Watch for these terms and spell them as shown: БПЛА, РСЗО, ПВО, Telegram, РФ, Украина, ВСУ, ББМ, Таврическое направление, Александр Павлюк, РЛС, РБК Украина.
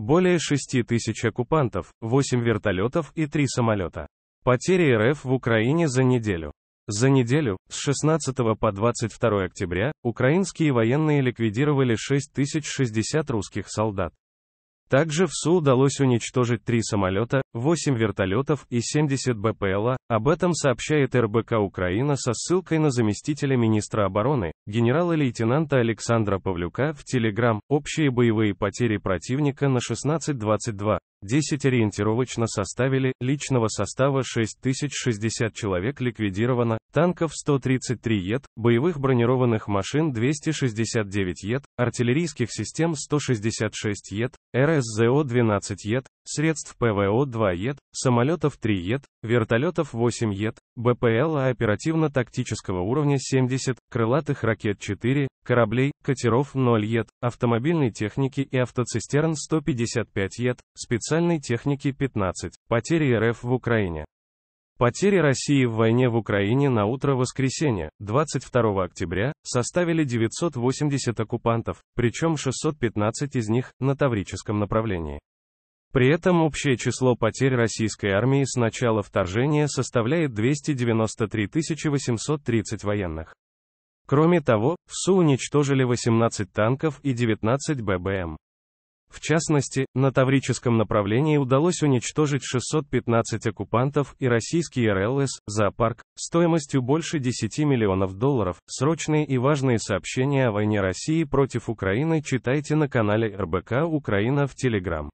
Более 6000 оккупантов, 8 вертолетов и 3 самолета. Потери РФ в Украине за неделю. За неделю, с 16 по 22 октября, украинские военные ликвидировали 6060 русских солдат. Также ВСУ удалось уничтожить 3 самолета, 8 вертолетов и 70 БПЛА, об этом сообщает РБК Украина со ссылкой на заместителя министра обороны, генерала-лейтенанта Александра Павлюка в Telegram. Общие боевые потери противника на 16-22, 10 ориентировочно составили, личного состава 6060 человек ликвидировано, танков 133 ед, боевых бронированных машин 269 ед, артиллерийских систем 166 ед, РСЗО 12 ед, средств ПВО 2 ед, самолетов 3 ед, вертолетов 8 ед, БПЛА оперативно-тактического уровня 70, крылатых ракет 4, кораблей, катеров 0 ед, автомобильной техники и автоцистерн 155 ед, специальной техники 15. Потери РФ в Украине. Потери России в войне в Украине на утро воскресенья, 22 октября, составили 980 оккупантов, причем 615 из них на Таврическом направлении. При этом общее число потерь российской армии с начала вторжения составляет 293 830 военных. Кроме того, ВСУ уничтожили 18 танков и 19 ББМ. В частности, на Таврическом направлении удалось уничтожить 615 оккупантов и российский РЛС, зоопарк, стоимостью больше $10 миллионов. Срочные и важные сообщения о войне России против Украины читайте на канале РБК Украина в Telegram.